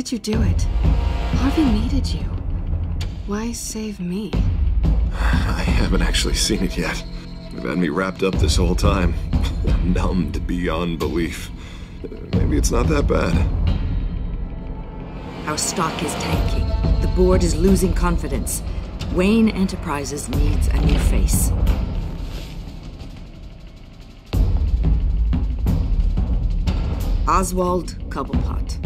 could you do it? Harvey needed you. Why save me? I haven't actually seen it yet. They've had me wrapped up this whole time. Numbed beyond belief. Maybe it's not that bad. Our stock is tanking. The board is losing confidence. Wayne Enterprises needs a new face. Oswald Cobblepot.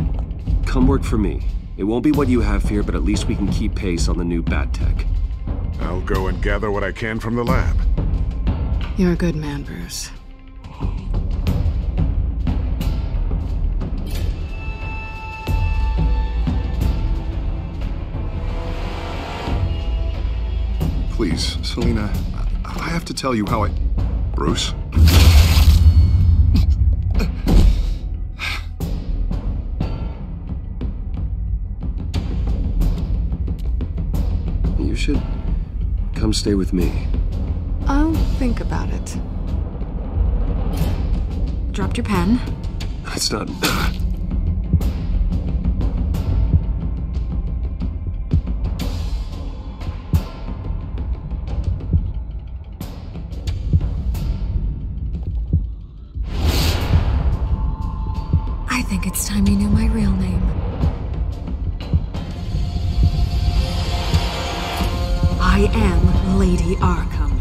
Come work for me. It won't be what you have here, but at least we can keep pace on the new Bat Tech. I'll go and gather what I can from the lab. You're a good man, Bruce. Please, Selina, I have to tell you how I... Bruce? You should come stay with me. I'll think about it. Dropped your pen. It's not... I think it's time you knew my real name. I am Lady Arkham.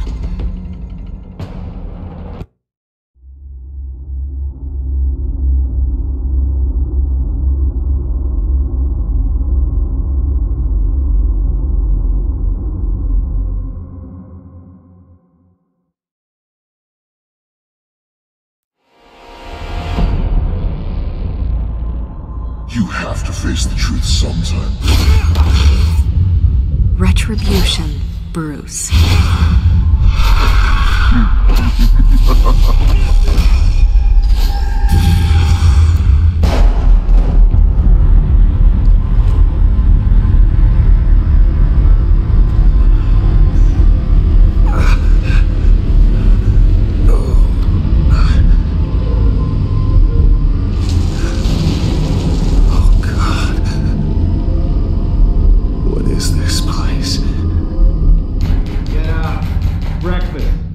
You have to face the truth sometime. Retribution, Bruce.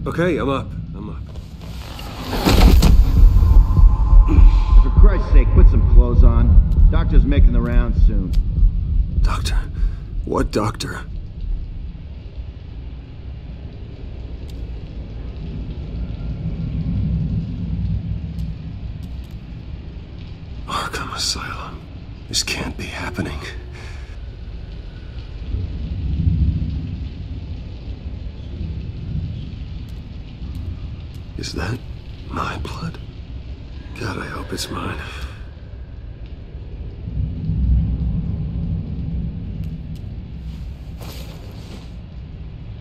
Okay, I'm up. For Christ's sake, put some clothes on. Doctor's making the rounds soon. Doctor? What doctor? Arkham Asylum. This can't be happening. Is that my blood? God, I hope it's mine.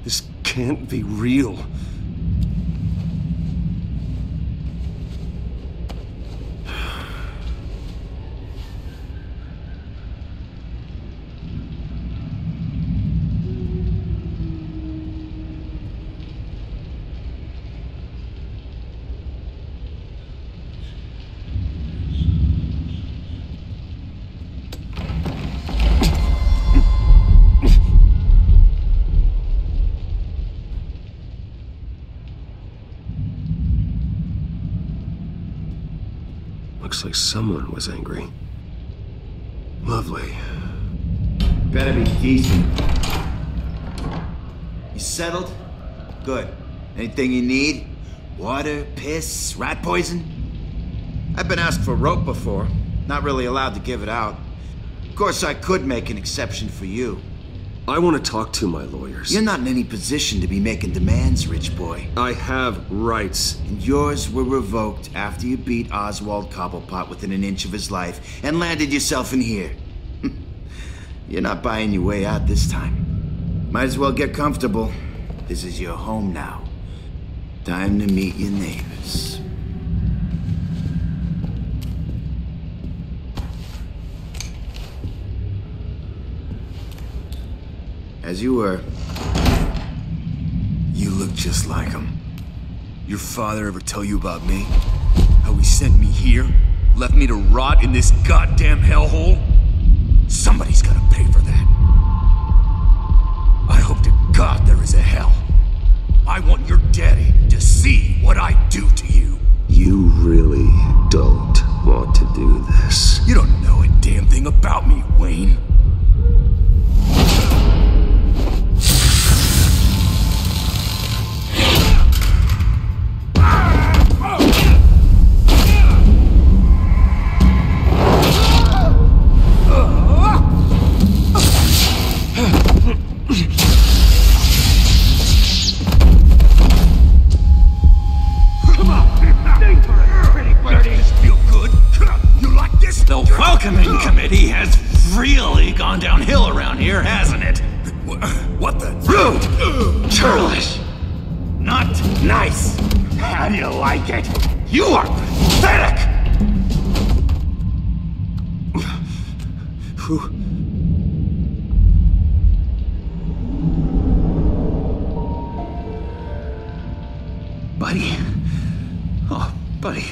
This can't be real. Looks like someone was angry. Lovely. Better be decent. You settled? Good. Anything you need? Water, piss, rat poison? I've been asked for rope before. Not really allowed to give it out. Of course, I could make an exception for you. I want to talk to my lawyers. You're not in any position to be making demands, rich boy. I have rights. And yours were revoked after you beat Oswald Cobblepot within an inch of his life and landed yourself in here. You're not buying your way out this time. Might as well get comfortable. This is your home now. Time to meet your neighbors. As you were. You look just like him. Your father ever tell you about me? How he sent me here? Left me to rot in this goddamn hellhole? really gone downhill around here, hasn't it? What the? Rude! Churlish! Not nice! How do you like it? You are pathetic! Who? Buddy? Oh, buddy.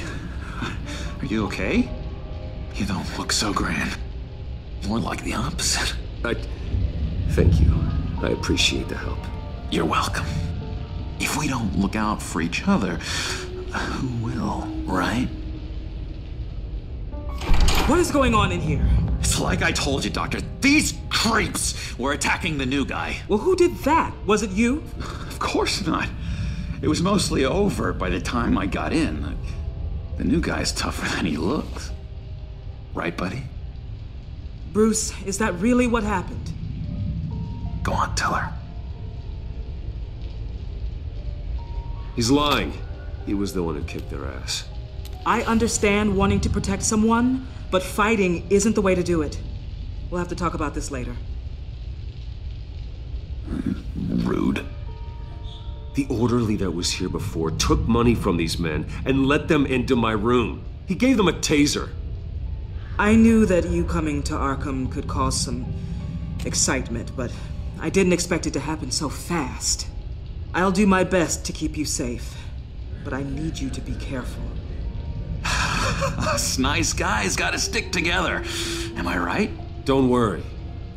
Are you okay? You don't look so grand. More like the opposite. Thank you. I appreciate the help. You're welcome. If we don't look out for each other, who will, right? What is going on in here? It's like I told you, Doctor. These creeps were attacking the new guy. Well, who did that? Was it you? Of course not. It was mostly over by the time I got in. The new guy's tougher than he looks. Right, buddy? Bruce, is that really what happened? Go on, tell her. He's lying. He was the one who kicked their ass. I understand wanting to protect someone, but fighting isn't the way to do it. We'll have to talk about this later. Rude. The orderly that was here before took money from these men and let them into my room. He gave them a taser. I knew that you coming to Arkham could cause some excitement, but I didn't expect it to happen so fast. I'll do my best to keep you safe, but I need you to be careful. Us nice guys gotta stick together. Am I right? Don't worry.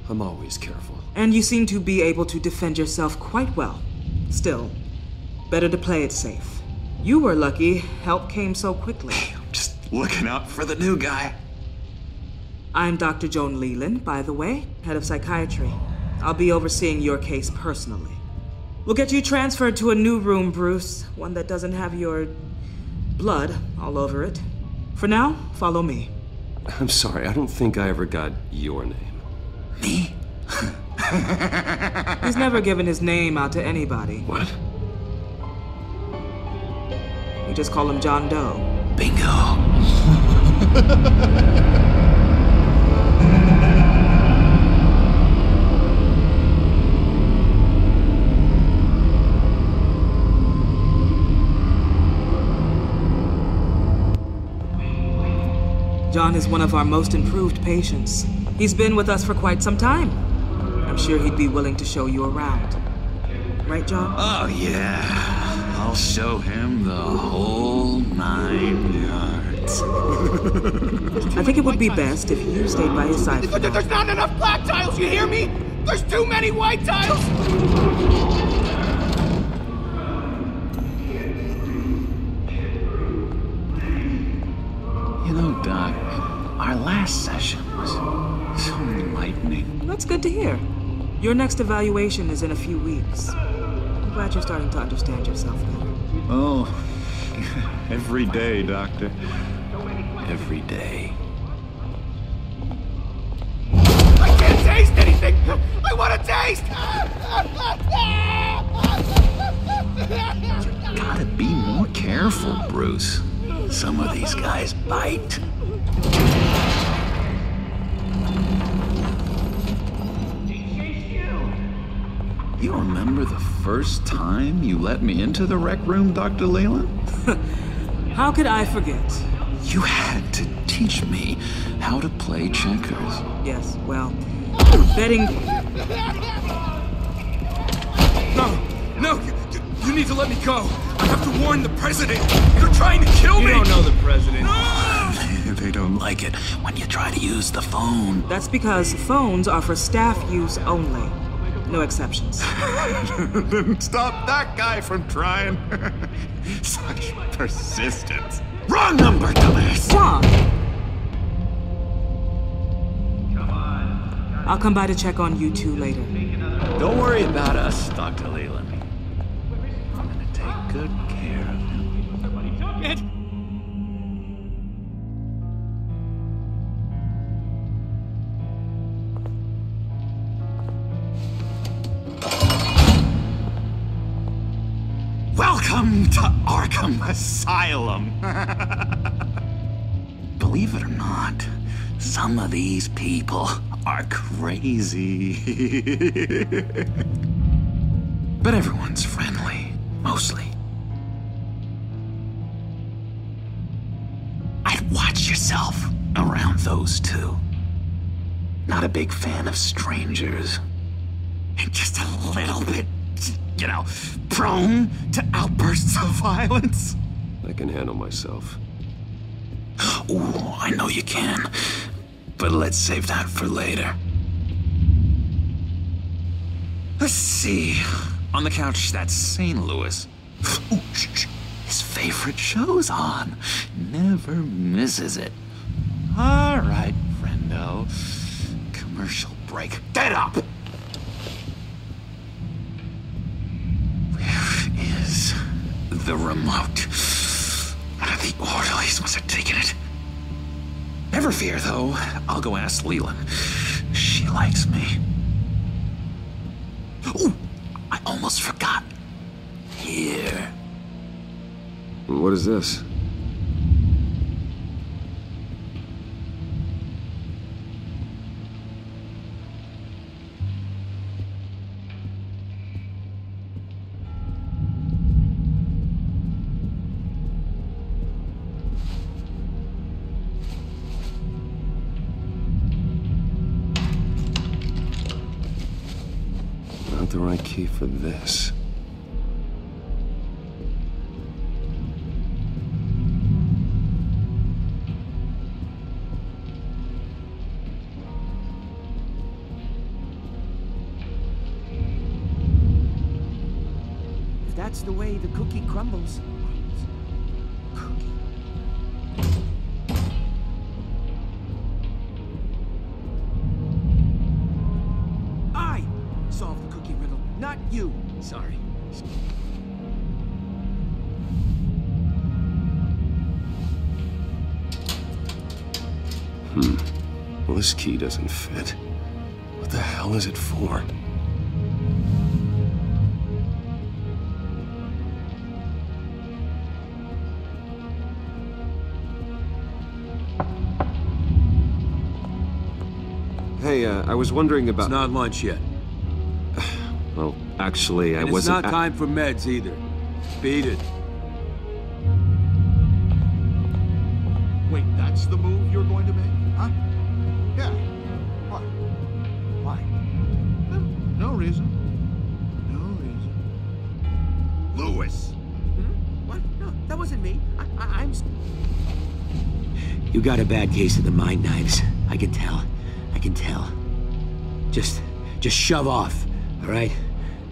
I'm always careful. And you seem to be able to defend yourself quite well. Still, better to play it safe. You were lucky help came so quickly. I'm just looking out for the new guy. I'm Dr. Joan Leland, by the way, head of psychiatry. I'll be overseeing your case personally. We'll get you transferred to a new room, Bruce. One that doesn't have your blood all over it. For now, follow me. I'm sorry, I don't think I ever got your name. Me? He's never given his name out to anybody. What? We just call him John Doe. Bingo. John is one of our most improved patients. He's been with us for quite some time. I'm sure he'd be willing to show you around. Right, John? Oh, yeah. I'll show him the whole 9 yards. I think it would be best if you stayed by his side. There's not enough black tiles, you hear me? There's too many white tiles! Doc, our last session was so enlightening. That's good to hear. Your next evaluation is in a few weeks. I'm glad you're starting to understand yourself better. Oh, every day, Doctor. Every day. I can't taste anything! I want to taste! You gotta be more careful, Bruce. Some of these guys bite. You remember the first time you let me into the rec room, Dr. Leland? How could I forget? You had to teach me how to play checkers. Yes, well, betting... No, you need to let me go. I have to warn the president. They're trying to kill me. You don't know the president. No! They don't like it when you try to use the phone. That's because phones are for staff use only. No exceptions. Then stop that guy from trying. Such persistence. Wrong number, dumbass. Wrong. Come on. I'll come by to check on you two later. Don't worry about us, Dr. Leland. Good care of him. Somebody took it! Welcome to Arkham Asylum! Believe it or not, some of these people are crazy. But everyone's friendly, mostly. I'd watch yourself around those two. Not a big fan of strangers. And just a little bit, you know, prone to outbursts of violence. I can handle myself. Ooh, I know you can. But let's save that for later. Let's see. On the couch, that's St. Louis. Ooh, his favorite show's on. Never misses it. All right, friendo. Commercial break. Get up! Where is the remote? One of the orderlies must have taken it. Never fear, though. I'll go ask Leland. She likes me. Ooh, I almost forgot. Here. What is this? The right key for this. If that's the way the cookie crumbles. Sorry. Well, this key doesn't fit. What the hell is it for? Hey, I was wondering about... It's not lunch yet. Well... Actually, I wasn't... It's not time for meds, either. Beat it. Wait, that's the move you're going to make, huh? Yeah. What? Why? No reason. No reason. Lewis! Hmm? What? No, that wasn't me. I'm... You got a bad case of the mind knives. I can tell. I can tell. Just shove off, all right?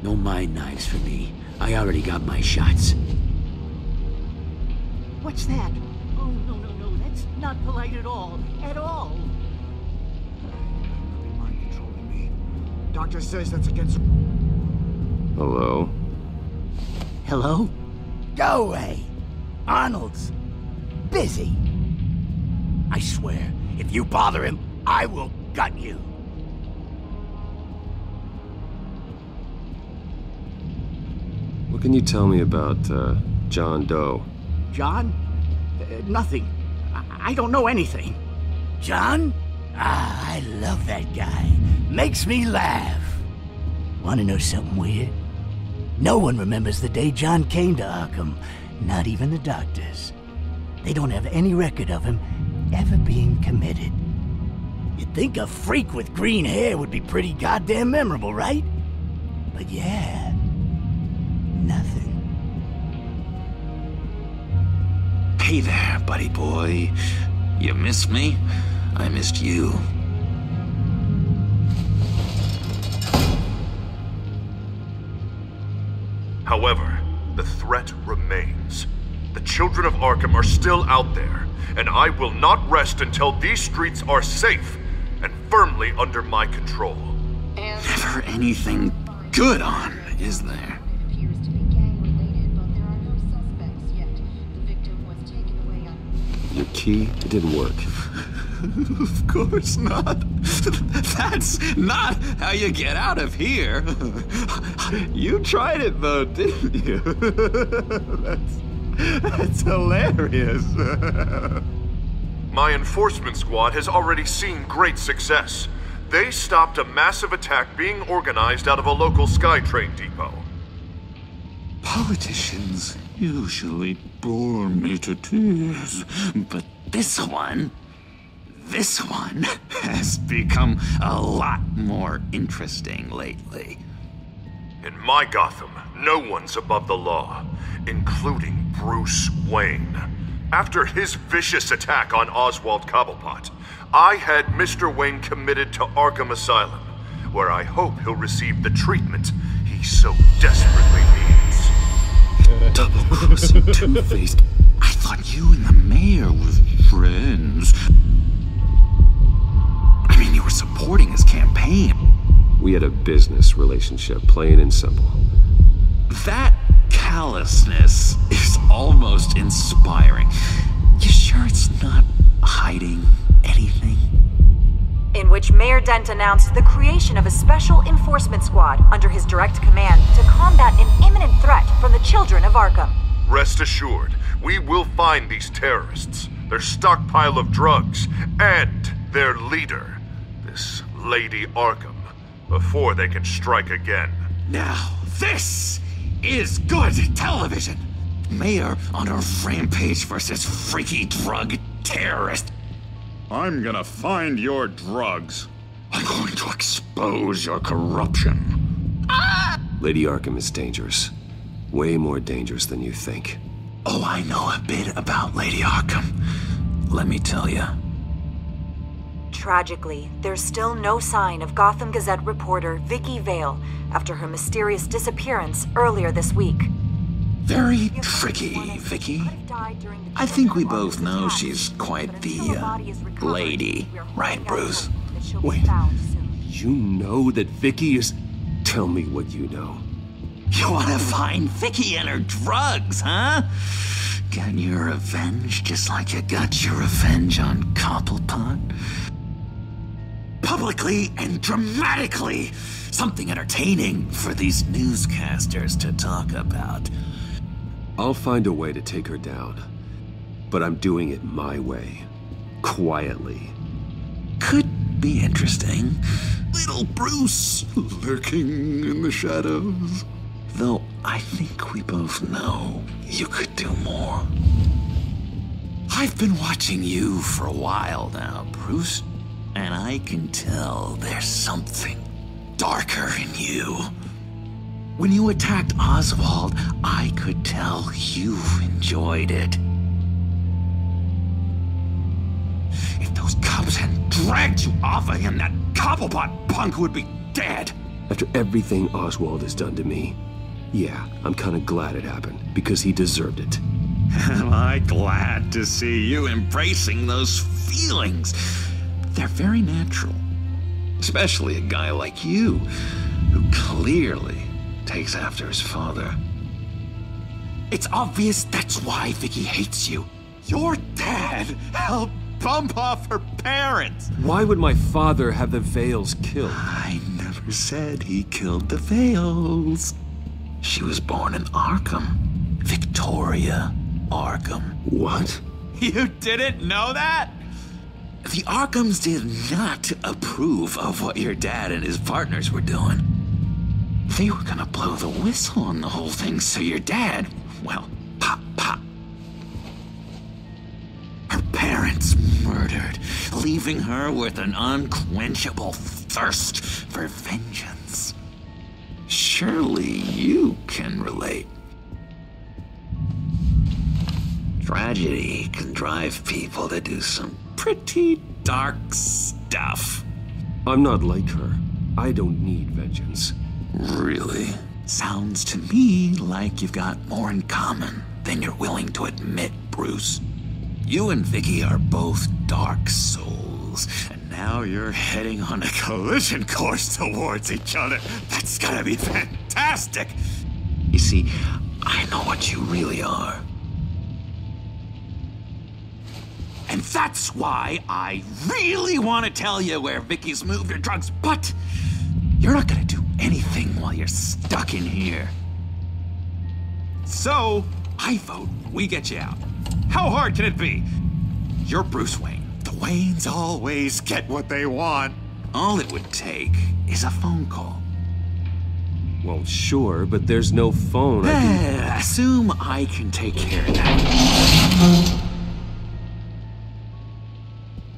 No mind knives for me. I already got my shots. What's that? Oh, no, no, no. That's not polite at all. At all. Could be mind controlling me. Doctor says that's against... Hello? Hello? Go away! Arnold's... busy. I swear, if you bother him, I will gut you. What can you tell me about, John Doe? John? Nothing. I don't know anything. John? Ah, I love that guy. Makes me laugh. Want to know something weird? No one remembers the day John came to Arkham. Not even the doctors. They don't have any record of him ever being committed. You'd think a freak with green hair would be pretty goddamn memorable, right? But yeah... nothing. Hey there, buddy boy. You missed me? I missed you. However, the threat remains. The children of Arkham are still out there, and I will not rest until these streets are safe and firmly under my control. Never anything good on, is there? Your key, it didn't work. Of course not. That's not how you get out of here. You tried it though, didn't you? That's hilarious. My enforcement squad has already seen great success. They stopped a massive attack being organized out of a local SkyTrain depot. Politicians usually bore me to tears, but this one has become a lot more interesting lately. In my Gotham, no one's above the law, including Bruce Wayne. After his vicious attack on Oswald Cobblepot, I had Mr. Wayne committed to Arkham Asylum, where I hope he'll receive the treatment he so desperately needs. Double-crossing two-faced. I thought you and the mayor were friends. I mean, you were supporting his campaign. We had a business relationship, plain and simple. That callousness is almost inspiring. You sure it's not hiding anything? In which Mayor Dent announced the creation of a special enforcement squad under his direct command to combat an imminent threat from the Children of Arkham. Rest assured, we will find these terrorists, their stockpile of drugs, and their leader, this Lady Arkham, before they can strike again. Now, this is good television! Mayor on a rampage versus freaky drug terrorist. I'm gonna find your drugs. I'm going to expose your corruption. Ah! Lady Arkham is dangerous. Way more dangerous than you think. Oh, I know a bit about Lady Arkham. Let me tell you. Tragically, there's still no sign of Gotham Gazette reporter Vicky Vale after her mysterious disappearance earlier this week. Very tricky, Vicky. I think we both know she's quite the, lady. Right, Bruce? Wait, you know that Vicky is... Tell me what you know. You want to find Vicky and her drugs, huh? Get your revenge just like you got your revenge on Cobblepot? Publicly and dramatically! Something entertaining for these newscasters to talk about. I'll find a way to take her down, but I'm doing it my way, quietly. Could be interesting. Little Bruce lurking in the shadows. Though I think we both know you could do more. I've been watching you for a while now, Bruce, and I can tell there's something darker in you. When you attacked Oswald, I could tell you enjoyed it. If those cops hadn't dragged you off of him, that Cobblepot punk would be dead. After everything Oswald has done to me, yeah, I'm kind of glad it happened, because he deserved it. Am I glad to see you embracing those feelings? They're very natural, especially a guy like you, who clearly takes after his father. It's obvious that's why Vicky hates you. Your dad helped bump off her parents. Why would my father have the Vales killed? I never said he killed the Vales. She was born in Arkham. Victoria Arkham. What? You didn't know that? The Arkhams did not approve of what your dad and his partners were doing. They were gonna blow the whistle on the whole thing, so your dad, well, pop. Her parents murdered, leaving her with an unquenchable thirst for vengeance. Surely you can relate. Tragedy can drive people to do some pretty dark stuff. I'm not like her. I don't need vengeance. Really? Sounds to me like you've got more in common than you're willing to admit, Bruce. You and Vicky are both dark souls, and now you're heading on a collision course towards each other. That's gotta be fantastic! You see, I know what you really are. And that's why I really want to tell you where Vicky's moved her drugs, but you're not gonna do anything while you're stuck in here. So, I vote we get you out. How hard can it be? You're Bruce Wayne. The Waynes always get what they want. All it would take is a phone call. Well, sure, but there's no phone. Assume I can take care of that.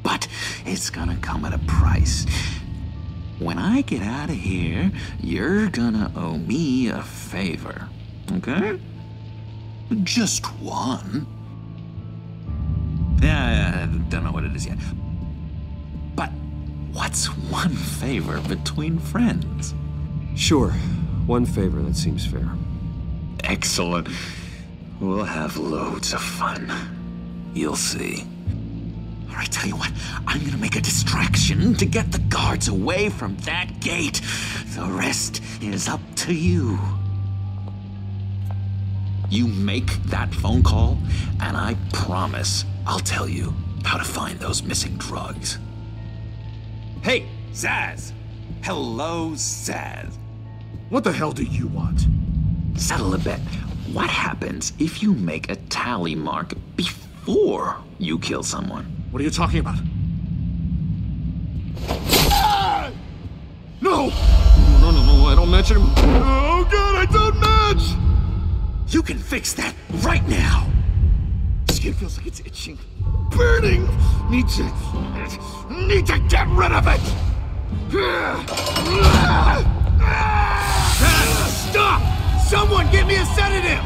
But it's gonna come at a price. When I get out of here, you're gonna owe me a favor, okay? Just one. Yeah, I don't know what it is yet. But what's one favor between friends? Sure. One favor, that seems fair. Excellent. We'll have loads of fun. You'll see. All right, tell you what. I'm gonna make a distraction to get the guards away from that gate. The rest is up to you. You make that phone call, and I promise I'll tell you how to find those missing drugs. Hey, Zaz! Hello, Zaz. What the hell do you want? Settle a bet. What happens if you make a tally mark before you kill someone? What are you talking about? Ah! No! No, I don't match him. Oh, God, I don't match! You can fix that right now. Skin feels like it's itching. Burning! Need to get rid of it! Stop! Someone get me a sedative!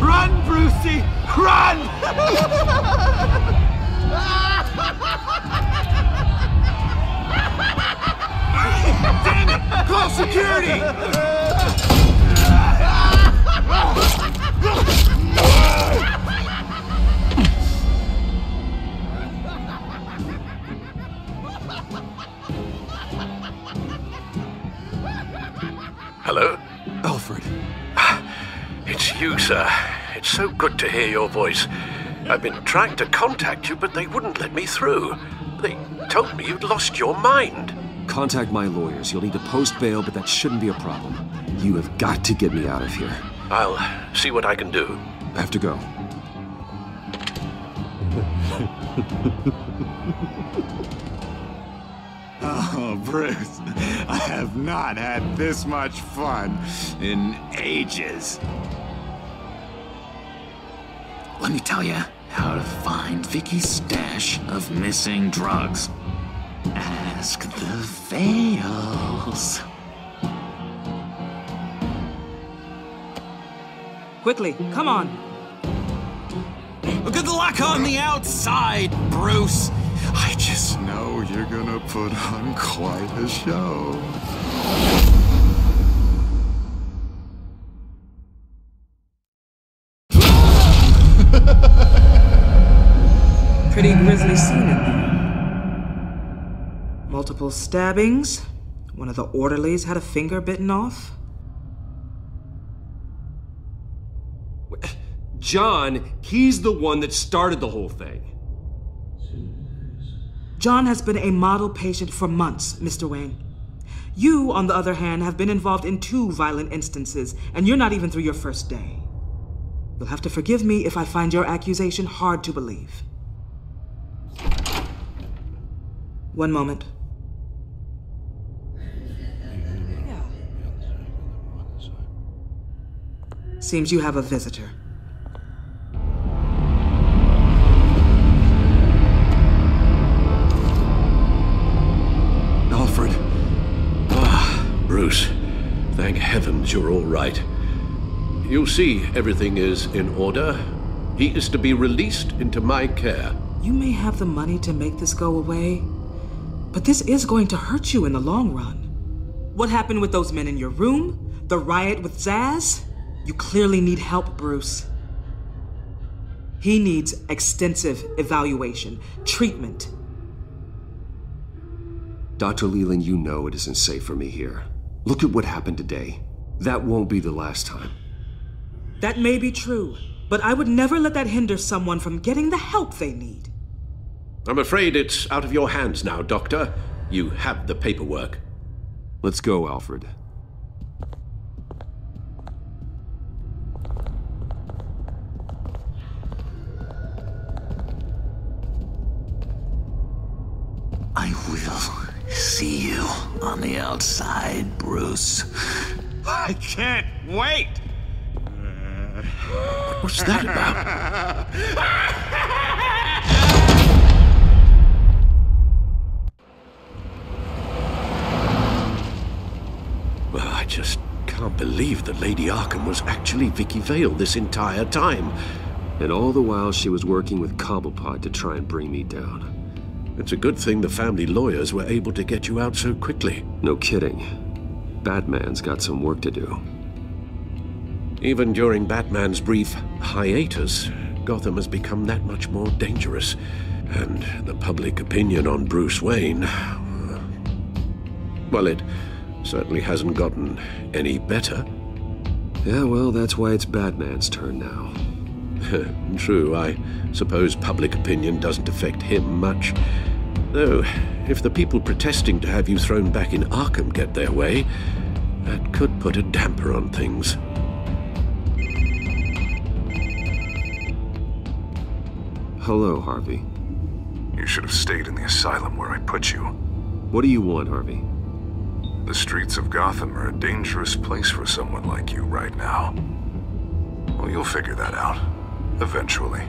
Run, Brucey! Run! Damn it! Call security! Hello? Alfred. It's you, sir. It's so good to hear your voice. I've been trying to contact you, but they wouldn't let me through. They told me you'd lost your mind. Contact my lawyers. You'll need to post bail, but that shouldn't be a problem. You have got to get me out of here. I'll see what I can do. I have to go. Oh, Bruce, I have not had this much fun in ages. Let me tell you how to find Vicky's stash of missing drugs. Ask the Vales. Quickly, come on. Good luck on the outside, Bruce. I just know you're gonna put on quite a show. Pretty grisly scene in there. Multiple stabbings. One of the orderlies had a finger bitten off. John, he's the one that started the whole thing. John has been a model patient for months, Mr. Wayne. You, on the other hand, have been involved in 2 violent instances, and you're not even through your first day. You'll have to forgive me if I find your accusation hard to believe. One moment. Yeah. Seems you have a visitor. Bruce, thank heavens you're all right. You'll see everything is in order. He is to be released into my care. You may have the money to make this go away, but this is going to hurt you in the long run. What happened with those men in your room? The riot with Zaz? You clearly need help, Bruce. He needs extensive evaluation, treatment. Dr. Leland, you know it isn't safe for me here. Look at what happened today. That won't be the last time. That may be true, but I would never let that hinder someone from getting the help they need. I'm afraid it's out of your hands now, Doctor. You have the paperwork. Let's go, Alfred. I will. on the outside, Bruce. I can't wait! What was that about? Well, I just can't believe that Lady Arkham was actually Vicky Vale this entire time. And all the while she was working with Cobblepot to try and bring me down. It's a good thing the family lawyers were able to get you out so quickly. No kidding. Batman's got some work to do. Even during Batman's brief hiatus, Gotham has become that much more dangerous. And the public opinion on Bruce Wayne... well, it certainly hasn't gotten any better. Yeah, well, that's why it's Batman's turn now. True, I suppose public opinion doesn't affect him much. Though, if the people protesting to have you thrown back in Arkham get their way, that could put a damper on things. Hello, Harvey. You should have stayed in the asylum where I put you. What do you want, Harvey? The streets of Gotham are a dangerous place for someone like you right now. Well, you'll figure that out. Eventually.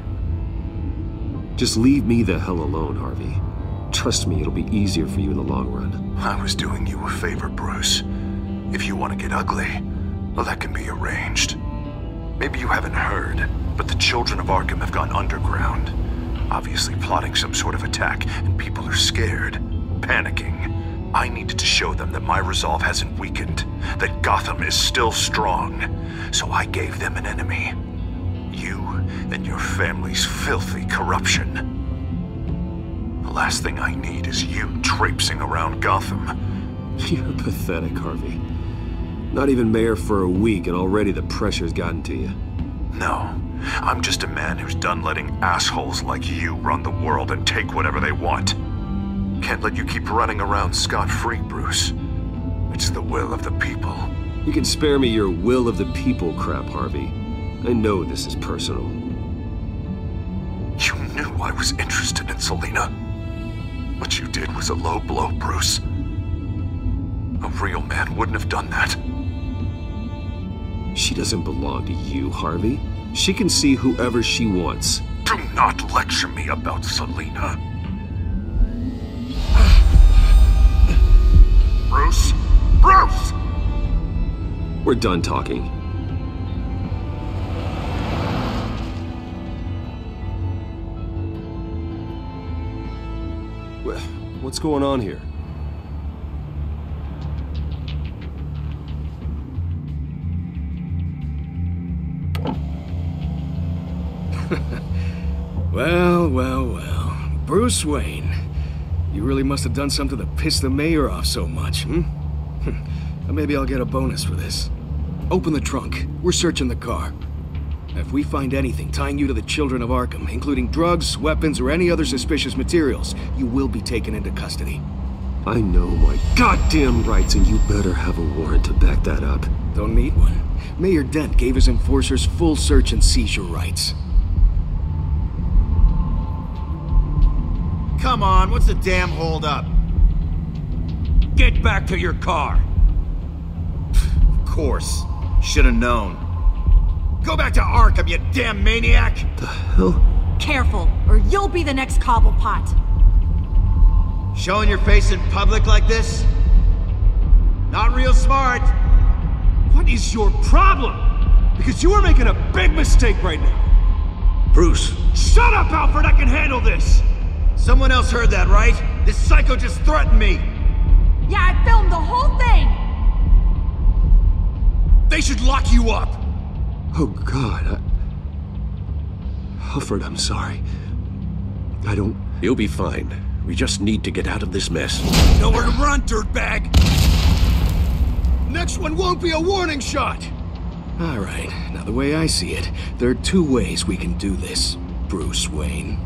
Just leave me the hell alone, Harvey. Trust me, it'll be easier for you in the long run. I was doing you a favor, Bruce. If you want to get ugly, well, that can be arranged. Maybe you haven't heard, but the Children of Arkham have gone underground. Obviously plotting some sort of attack, and people are scared, panicking. I needed to show them that my resolve hasn't weakened, that Gotham is still strong. So I gave them an enemy. You and your family's filthy corruption. The last thing I need is you traipsing around Gotham. You're pathetic, Harvey. Not even mayor for a week, and already the pressure's gotten to you. No, I'm just a man who's done letting assholes like you run the world and take whatever they want. Can't let you keep running around scot-free, Bruce. It's the will of the people. You can spare me your will of the people crap, Harvey. I know this is personal. You knew I was interested in Selina. What you did was a low blow, Bruce. A real man wouldn't have done that. She doesn't belong to you, Harvey. She can see whoever she wants. Do not lecture me about Selina. Bruce? Bruce! We're done talking. What's going on here? Well, well, well. Bruce Wayne. You really must have done something to piss the mayor off so much, hmm? Maybe I'll get a bonus for this. Open the trunk. We're searching the car. If we find anything tying you to the Children of Arkham, including drugs, weapons, or any other suspicious materials, you will be taken into custody. I know my goddamn rights, and you better have a warrant to back that up. Don't need one. Mayor Dent gave his enforcers full search and seizure rights. Come on, what's the damn holdup? Get back to your car! Of course. Should've known. Go back to Arkham, you damn maniac! The hell? Careful, or you'll be the next Cobblepot. Showing your face in public like this? Not real smart. What is your problem? Because you are making a big mistake right now. Bruce. Shut up, Alfred! I can handle this! Someone else heard that, right? This psycho just threatened me! Yeah, I filmed the whole thing! They should lock you up! Oh, God, Alfred, I'm sorry. I don't... You'll be fine. We just need to get out of this mess. Nowhere to run, dirtbag! Next one won't be a warning shot! All right. Now, the way I see it, there are two ways we can do this, Bruce Wayne.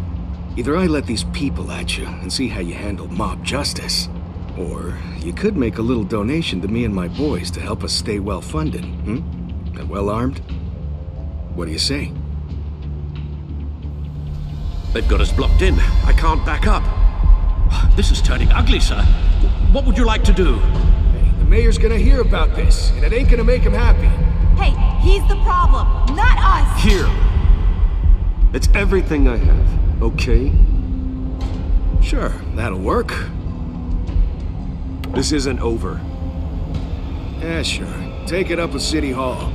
Either I let these people at you and see how you handle mob justice, or you could make a little donation to me and my boys to help us stay well-funded, And well-armed? What do you say? They've got us blocked in. I can't back up. This is turning ugly, sir. What would you like to do? Hey, the mayor's gonna hear about this, and it ain't gonna make him happy. Hey, he's the problem, not us! Here. It's everything I have, okay? Sure, that'll work. This isn't over. Yeah, sure. Take it up with City Hall.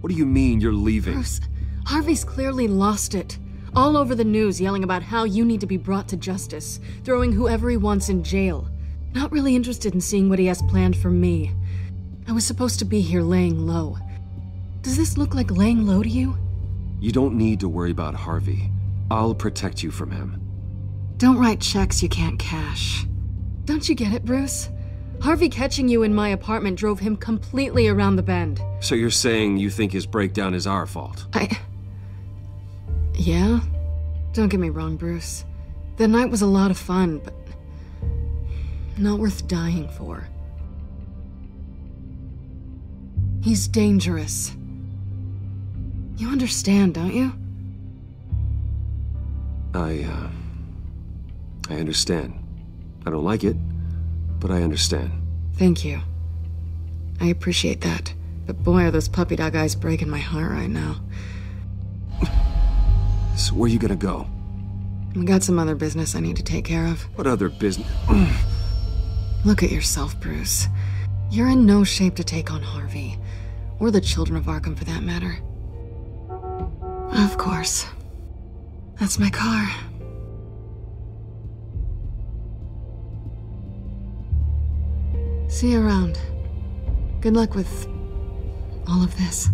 What do you mean you're leaving? Bruce, Harvey's clearly lost it. All over the news yelling about how you need to be brought to justice, throwing whoever he wants in jail. Not really interested in seeing what he has planned for me. I was supposed to be here laying low. Does this look like laying low to you? You don't need to worry about Harvey. I'll protect you from him. Don't write checks you can't cash. Don't you get it, Bruce? Harvey catching you in my apartment drove him completely around the bend. So you're saying you think his breakdown is our fault? Yeah? Don't get me wrong, Bruce. The night was a lot of fun, but not worth dying for. He's dangerous. You understand, don't you? I understand. I don't like it. But I understand. Thank you. I appreciate that. But boy, are those puppy dog eyes breaking my heart right now. So where are you gonna go? I got some other business I need to take care of. What other business? Look at yourself, Bruce. You're in no shape to take on Harvey. Or the Children of Arkham, for that matter. Of course. That's my car. See you around. Good luck with all of this.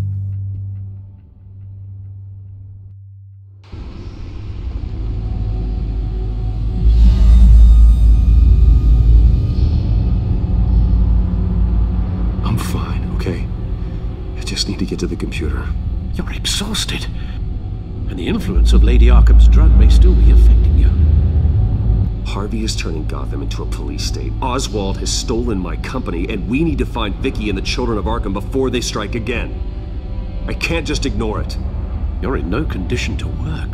I'm fine, okay? I just need to get to the computer. You're exhausted. And the influence of Lady Arkham's drug may still be affecting you. Harvey is turning Gotham into a police state. Oswald has stolen my company, and we need to find Vicky and the Children of Arkham before they strike again. I can't just ignore it. You're in no condition to work.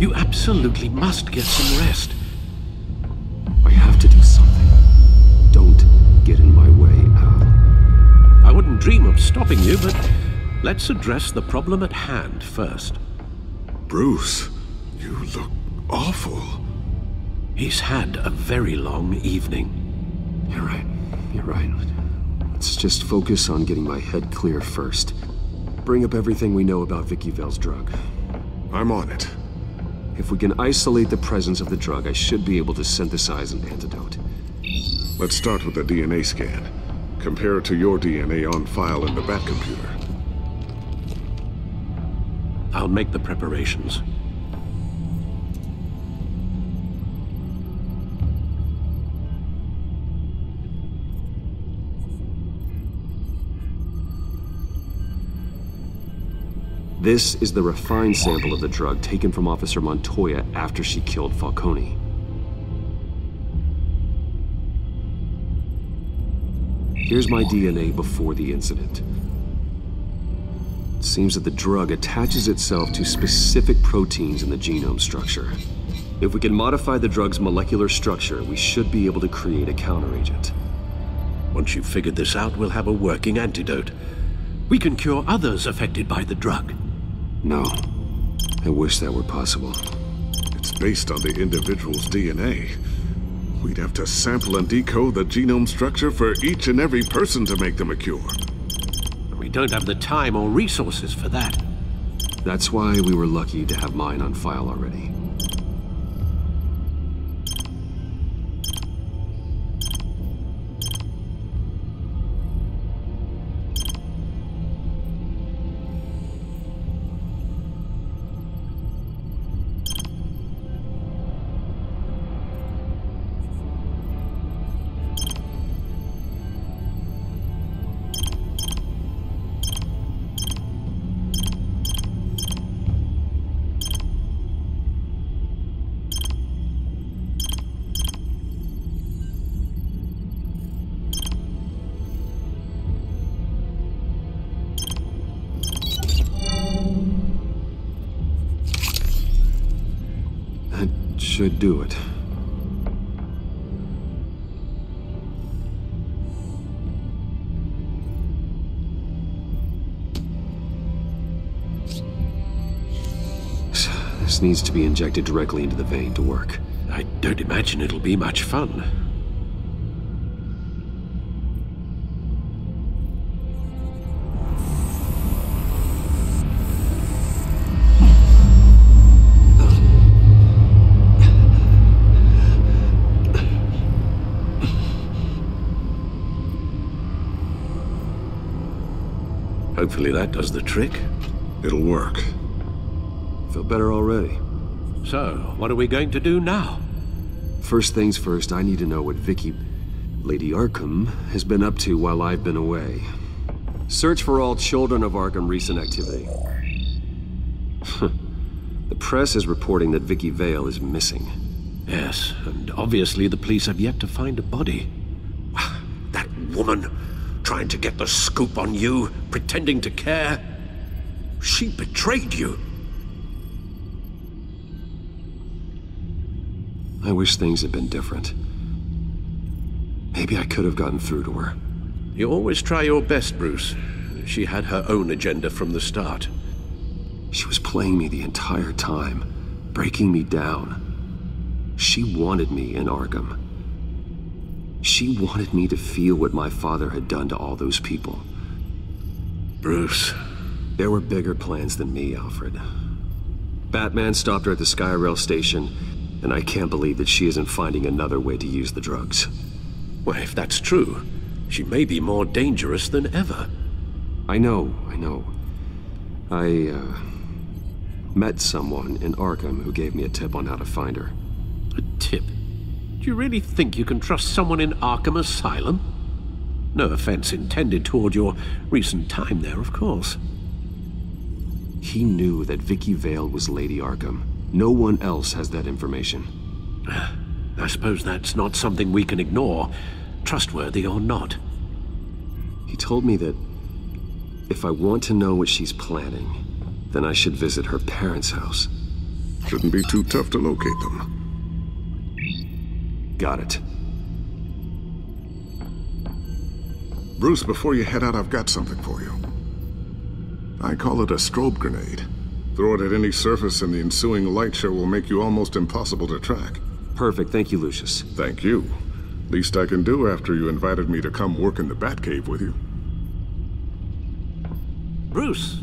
You absolutely must get some rest. I have to do something. Don't get in my way, Al. I wouldn't dream of stopping you, but let's address the problem at hand first. Bruce, you look awful. He's had a very long evening. You're right. You're right. Let's just focus on getting my head clear first. Bring up everything we know about Vicky Vale's drug. I'm on it. If we can isolate the presence of the drug, I should be able to synthesize an antidote. Let's start with a DNA scan. Compare it to your DNA on file in the Batcomputer. I'll make the preparations. This is the refined sample of the drug taken from Officer Montoya after she killed Falcone. Here's my DNA before the incident. It seems that the drug attaches itself to specific proteins in the genome structure. If we can modify the drug's molecular structure, we should be able to create a counteragent. Once you've figured this out, we'll have a working antidote. We can cure others affected by the drug. No. I wish that were possible. It's based on the individual's DNA. We'd have to sample and decode the genome structure for each and every person to make them a cure. We don't have the time or resources for that. That's why we were lucky to have mine on file already. should do it. This needs to be injected directly into the vein to work. I don't imagine it'll be much fun. Hopefully that does the trick. It'll work. Feel better already. So, what are we going to do now? First things first, I need to know what Lady Arkham, has been up to while I've been away. Search for all Children of Arkham recent activity. The press is reporting that Vicky Vale is missing. Yes, and obviously the police have yet to find a body. That woman, trying to get the scoop on you, pretending to care. She betrayed you. I wish things had been different. Maybe I could have gotten through to her. You always try your best, Bruce. She had her own agenda from the start. She was playing me the entire time, breaking me down. She wanted me in Arkham. She wanted me to feel what my father had done to all those people. Bruce. There were bigger plans than me, Alfred. Batman stopped her at the Skyrail station. And I can't believe that she isn't finding another way to use the drugs. Well, if that's true, she may be more dangerous than ever. I know. I met someone in Arkham who gave me a tip on how to find her. A tip? Do you really think you can trust someone in Arkham Asylum? No offense intended toward your recent time there, of course. He knew that Vicky Vale was Lady Arkham. No one else has that information. I suppose that's not something we can ignore, trustworthy or not. He told me that if I want to know what she's planning, then I should visit her parents' house. Shouldn't be too tough to locate them. Got it. Bruce, before you head out, I've got something for you. I call it a strobe grenade. Throw it at any surface and the ensuing light show will make you almost impossible to track. Perfect. Thank you, Lucius. Thank you. Least I can do after you invited me to come work in the Batcave with you. Bruce!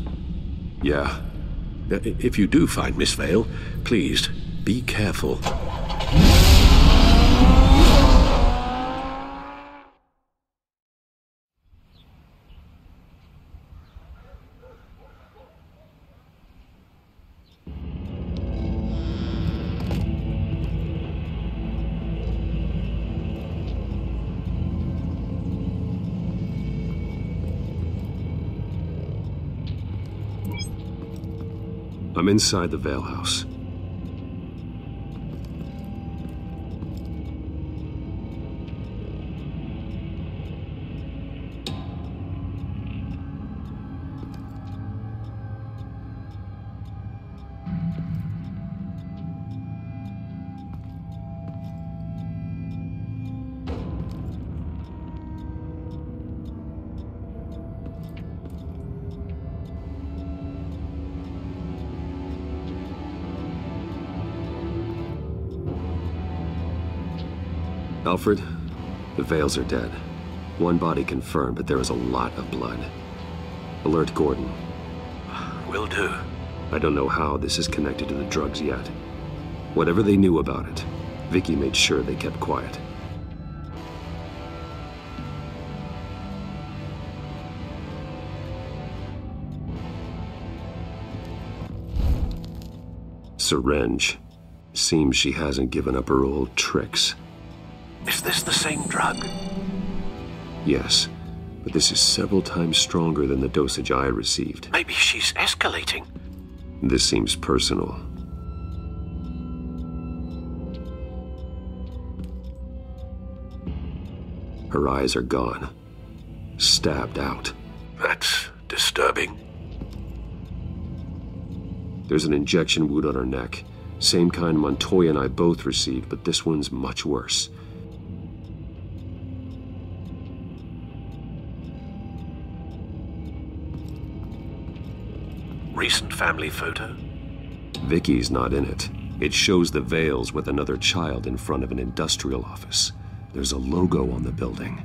Yeah? If you do find Miss Vale, please, be careful. I'm inside the Vale house. Alfred, the Vales are dead. One body confirmed, but there is a lot of blood. Alert Gordon. Will do. I don't know how this is connected to the drugs yet. Whatever they knew about it, Vicky made sure they kept quiet. Syringe. Seems she hasn't given up her old tricks. Is this the same drug? Yes, but this is several times stronger than the dosage I received. Maybe she's escalating. This seems personal. Her eyes are gone, stabbed out. That's disturbing. There's an injection wound on her neck, Same kind Montoya and I both received, but this one's much worse. Recent family photo? Vicky's not in it. It shows the Vales with another child in front of an industrial office. There's a logo on the building.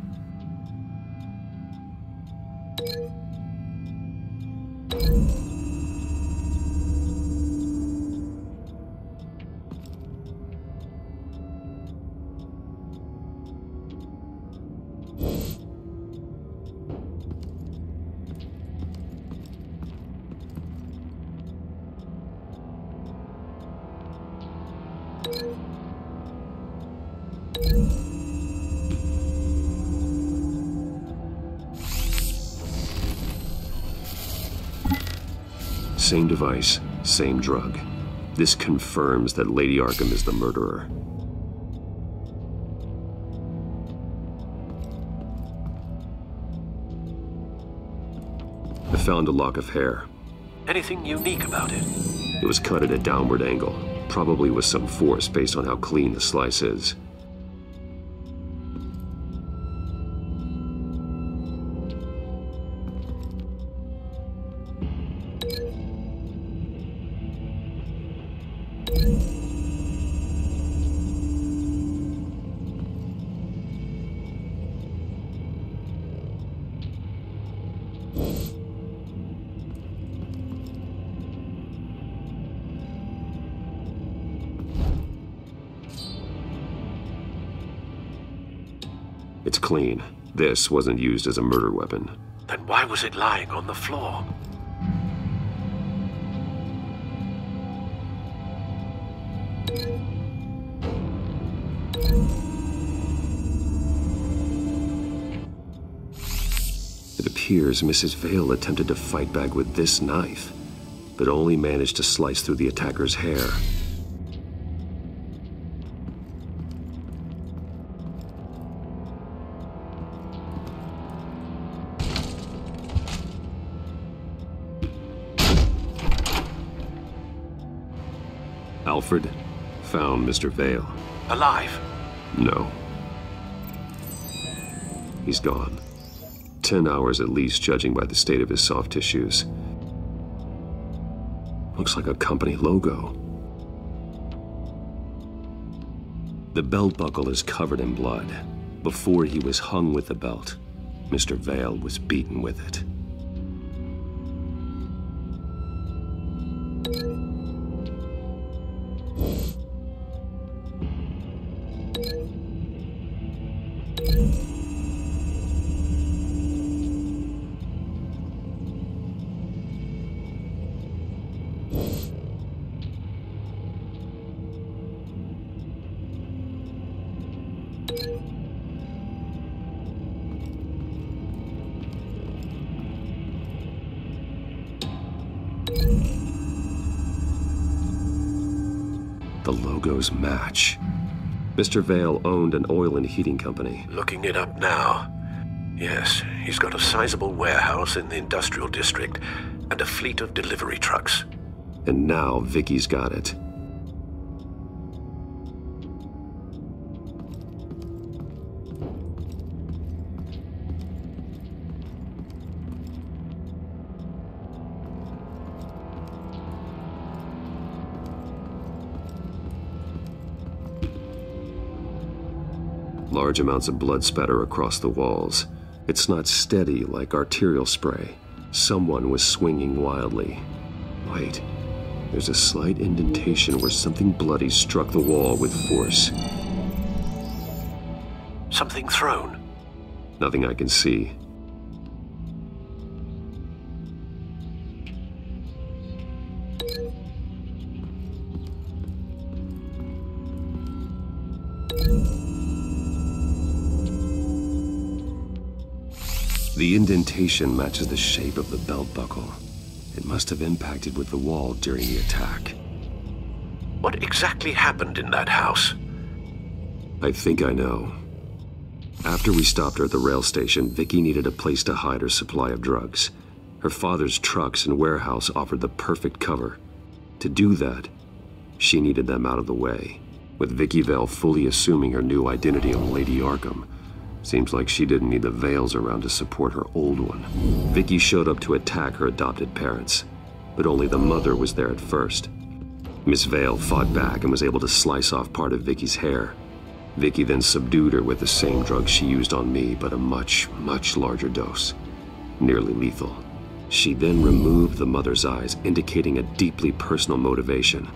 Same device, same drug. This confirms that Lady Arkham is the murderer. I found a lock of hair. Anything unique about it? It was cut at a downward angle, probably with some force based on how clean the slice is. It's clean. This wasn't used as a murder weapon. Then why was it lying on the floor? It appears Mrs. Vale attempted to fight back with this knife, but only managed to slice through the attacker's hair. Alfred found Mr. Vale. Alive? No. He's gone. 10 hours at least, judging by the state of his soft tissues. Looks like a company logo. The belt buckle is covered in blood. Before he was hung with the belt, Mr. Vale was beaten with it. The logos match. Mr. Vale owned an oil and heating company. Looking it up now. Yes, he's got a sizable warehouse in the industrial district and a fleet of delivery trucks. And now Vicky's got it. Large amounts of blood spatter across the walls. It's not steady like arterial spray. Someone was swinging wildly. Wait, there's a slight indentation where something bloody struck the wall with force. Something thrown? Nothing I can see. The indentation matches the shape of the belt buckle. It must have impacted with the wall during the attack. What exactly happened in that house? I think I know. After we stopped her at the rail station, Vicky needed a place to hide her supply of drugs. Her father's trucks and warehouse offered the perfect cover. To do that, She needed them out of the way. With Vicky Vale fully assuming her new identity on Lady Arkham, seems like she didn't need the Vales around to support her old one. Vicky showed up to attack her adopted parents, but only the mother was there at first. Miss Vale fought back and was able to slice off part of Vicky's hair. Vicky then subdued her with the same drug she used on me, but a much, much larger dose. Nearly lethal. She then removed the mother's eyes, indicating a deeply personal motivation.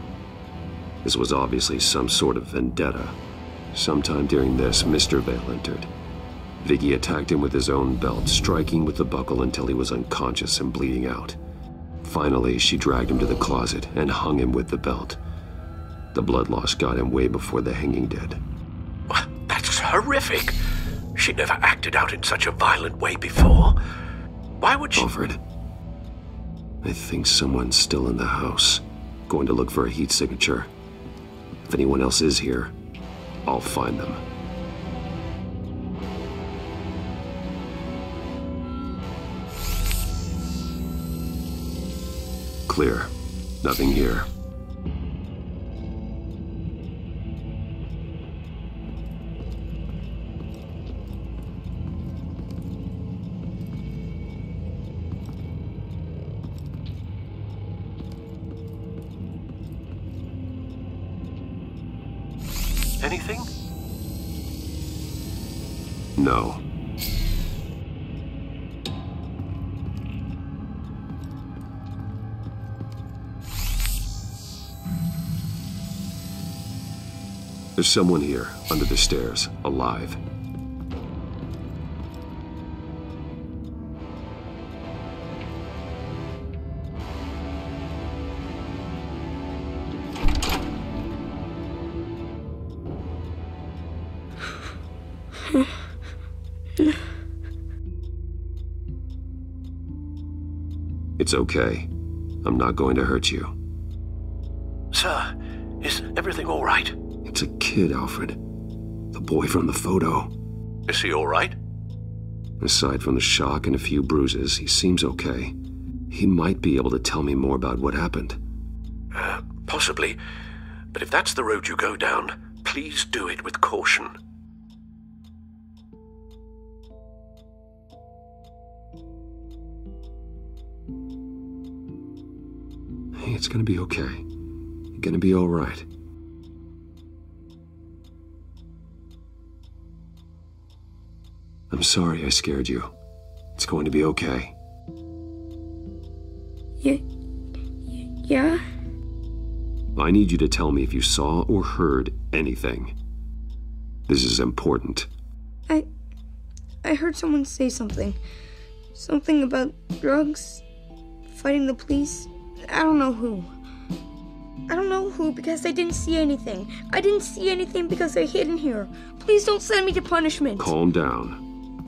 This was obviously some sort of vendetta. Sometime during this, Mr. Vale entered. Vicky attacked him with his own belt, striking with the buckle until he was unconscious and bleeding out. Finally, she dragged him to the closet and hung him with the belt. The blood loss got him way before the hanging did. That's horrific. She never acted out in such a violent way before. Why would she— Alfred, I think someone's still in the house. Going to look for a heat signature. If anyone else is here, I'll find them. Clear. Nothing here. Anything? No. There's someone here, under the stairs, alive. It's okay. I'm not going to hurt you. Sir, is everything all right? It's a kid, Alfred. The boy from the photo. Is he all right? Aside from the shock and a few bruises, he seems okay. He might be able to tell me more about what happened. Possibly. But if that's the road you go down, please do it with caution. Hey, it's gonna be okay. You're gonna be all right. I'm sorry I scared you. It's going to be okay. Yeah? I need you to tell me if you saw or heard anything. This is important. I heard someone say something. Something about drugs, fighting the police. I don't know who because I didn't see anything. I didn't see anything because I hid in here. Please don't send me to punishment. Calm down.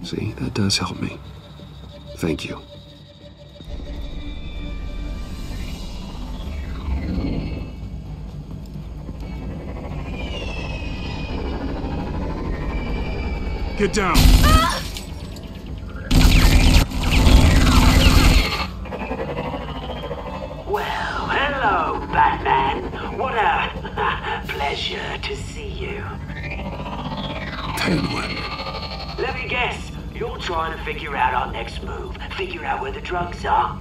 See, that does help me. Thank you. Get down! Ah! Well, hello, Batman. What a pleasure to see you. Penguin. Let me guess. You're trying to figure out our next move. Figure out where the drugs are.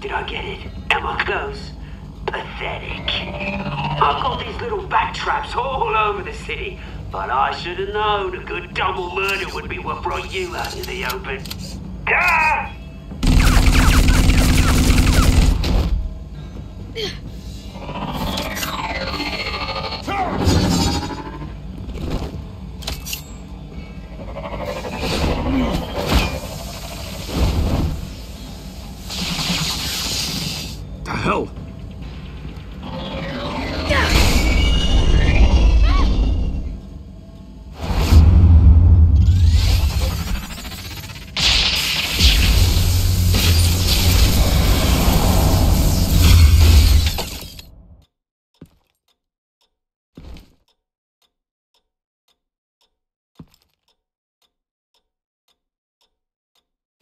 Did I get it? Am I close? Pathetic. I've got these little back traps all over the city, but I should have known a good double murder would be what brought you out in the open. Ah!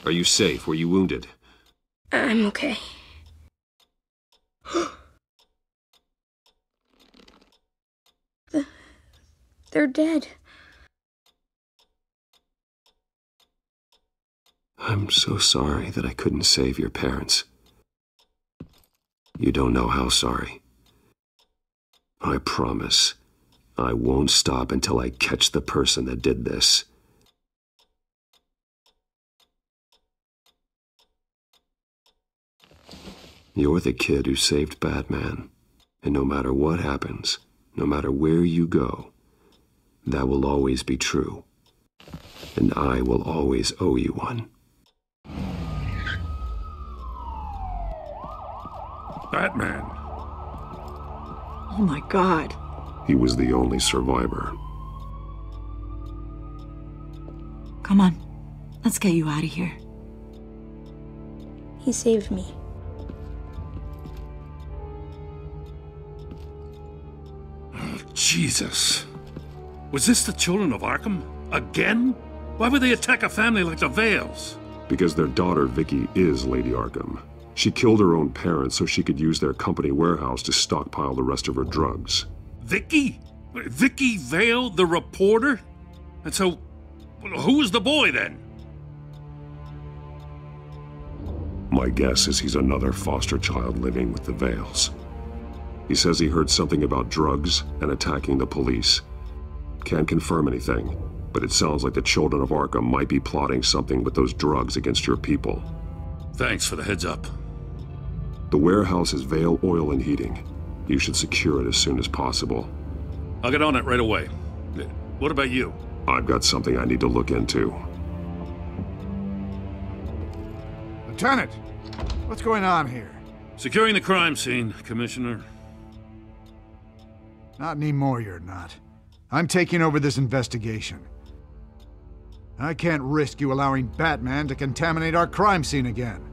Are you safe? Were you wounded? I'm okay. They're dead. I'm so sorry that I couldn't save your parents. You don't know how sorry. I promise I won't stop until I catch the person that did this. You're the kid who saved Batman, and no matter what happens, no matter where you go, that will always be true, and I will always owe you one. Batman! Oh my God. He was the only survivor. Come on, let's get you out of here. He saved me. Oh, Jesus. Was this the Children of Arkham? Again? Why would they attack a family like the Vales? Because their daughter, Vicky, is Lady Arkham. She killed her own parents so she could use their company warehouse to stockpile the rest of her drugs. Vicky? Vicky Vale, the reporter? And so, who was the boy then? My guess is he's another foster child living with the Vales. He says he heard something about drugs and attacking the police. Can't confirm anything, but it sounds like the Children of Arkham might be plotting something with those drugs against your people. Thanks for the heads up. The warehouse is Vale Oil and Heating. You should secure it as soon as possible. I'll get on it right away. What about you? I've got something I need to look into. Lieutenant, what's going on here? Securing the crime scene, Commissioner. Not anymore, you're not. I'm taking over this investigation. I can't risk you allowing Batman to contaminate our crime scene again.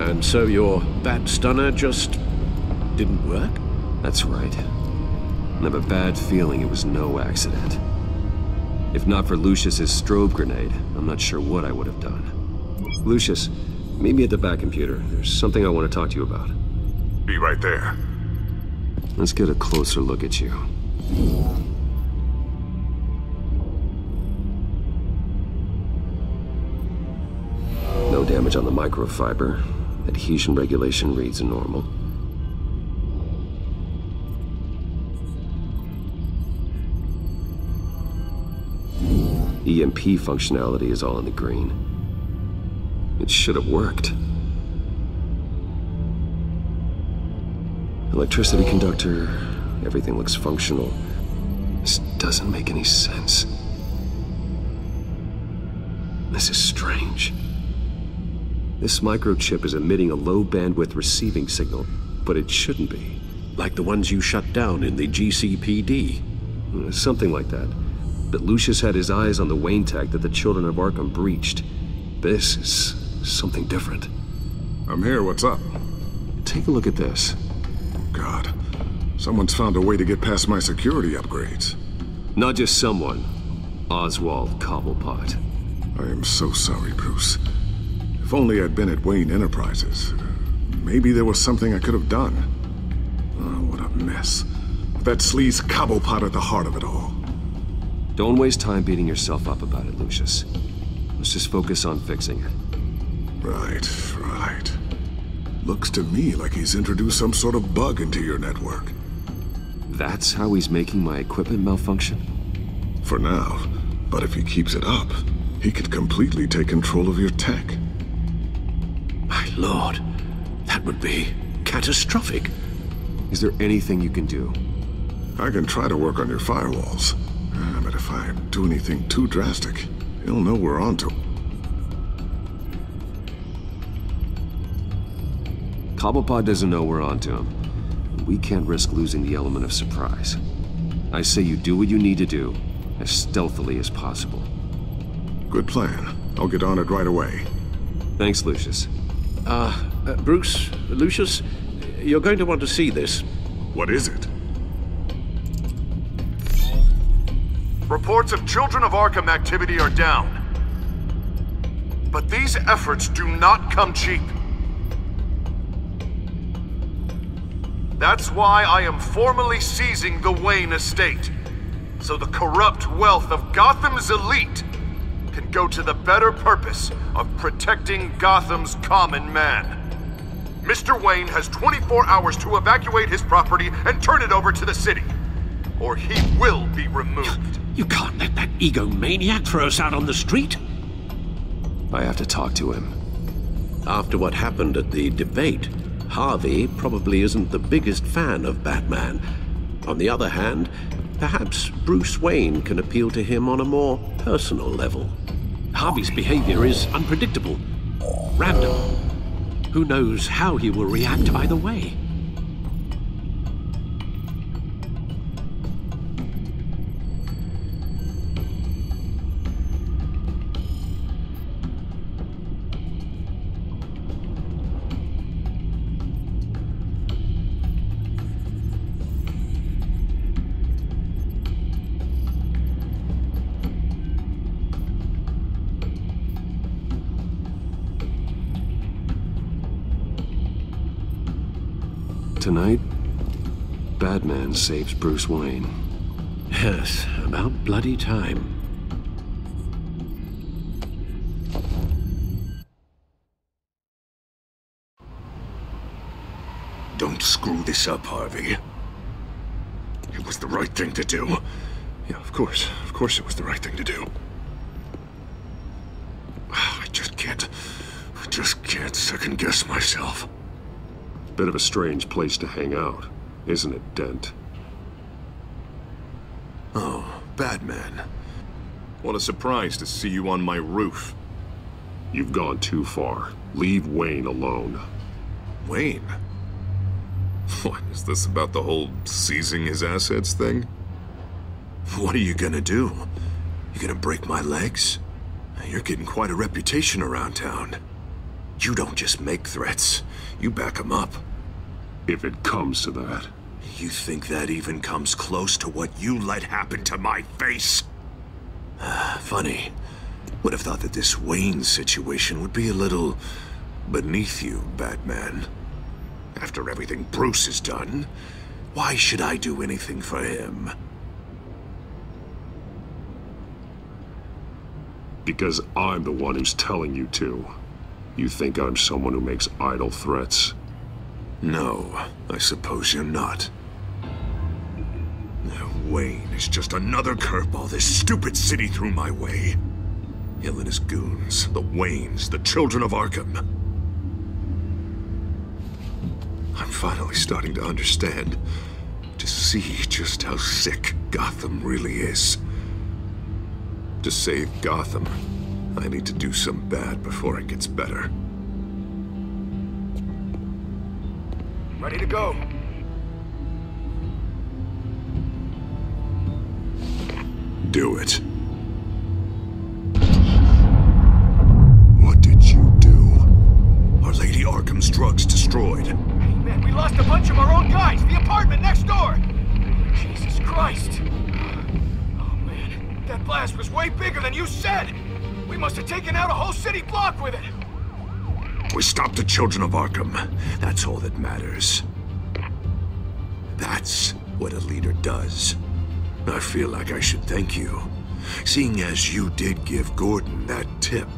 And so your bat stunner just didn't work? That's right. I have a bad feeling it was no accident. If not for Lucius's strobe grenade, I'm not sure what I would have done. Lucius, meet me at the Batcomputer. There's something I want to talk to you about. Be right there. Let's get a closer look at you. No damage on the microfiber. Adhesion regulation reads normal. EMP functionality is all in the green. It should have worked. Electricity conductor, everything looks functional. This doesn't make any sense. This is strange. This microchip is emitting a low bandwidth receiving signal, but it shouldn't be. Like the ones you shut down in the GCPD. Something like that. But Lucius had his eyes on the Wayne Tech that the Children of Arkham breached. This is something different. I'm here, what's up? Take a look at this. God, someone's found a way to get past my security upgrades. Not just someone, Oswald Cobblepot. I am so sorry, Bruce. If only I'd been at Wayne Enterprises. Maybe there was something I could have done. Oh, what a mess. That sleaze Cobblepot at the heart of it all. Don't waste time beating yourself up about it, Lucius. Let's just focus on fixing it. Right. Looks to me like he's introduced some sort of bug into your network. That's how he's making my equipment malfunction? For now. But if he keeps it up, he could completely take control of your tech. My lord, that would be catastrophic. Is there anything you can do? I can try to work on your firewalls. But if I do anything too drastic, he'll know we're onto him. Cobblepot doesn't know we're onto him. We can't risk losing the element of surprise. I say you do what you need to do, as stealthily as possible. Good plan. I'll get on it right away. Thanks, Lucius. Bruce, Lucius, you're going to want to see this. What is it? Reports of Children of Arkham activity are down. But these efforts do not come cheap. That's why I am formally seizing the Wayne estate, so the corrupt wealth of Gotham's elite can go to the better purpose of protecting Gotham's common man. Mr. Wayne has 24 hours to evacuate his property and turn it over to the city, or he will be removed. You can't let that egomaniac throw us out on the street. I have to talk to him. After what happened at the debate, Harvey probably isn't the biggest fan of Batman. On the other hand, perhaps Bruce Wayne can appeal to him on a more personal level. Harvey's behavior is unpredictable, random. Who knows how he will react either way? Tonight, Batman saves Bruce Wayne. Yes, about bloody time. Don't screw this up, Harvey. It was the right thing to do. Yeah, of course it was the right thing to do. I just can't second-guess myself. Bit of a strange place to hang out, isn't it, Dent? Oh, Batman. What a surprise to see you on my roof. You've gone too far. Leave Wayne alone. Wayne? What is this about the whole seizing his assets thing? What are you gonna do? You gonna break my legs? You're getting quite a reputation around town. You don't just make threats. You back him up. If it comes to that. You think that even comes close to what you let happen to my face? Funny. Would have thought that this Wayne situation would be a little beneath you, Batman. After everything Bruce has done, why should I do anything for him? Because I'm the one who's telling you to. You think I'm someone who makes idle threats? No, I suppose you're not. Wayne is just another curveball this stupid city threw my way. Hill and his goons, the Waynes, the Children of Arkham. I'm finally starting to understand, to see just how sick Gotham really is. To save Gotham, I need to do some bad before it gets better. Ready to go. Do it. What did you do? Our Lady Arkham's drugs destroyed. Hey man, we lost a bunch of our own guys. The apartment next door. Jesus Christ. Oh man, that blast was way bigger than you said. We must have taken out a whole city block with it! We stopped the Children of Arkham. That's all that matters. That's what a leader does. I feel like I should thank you, seeing as you did give Gordon that tip.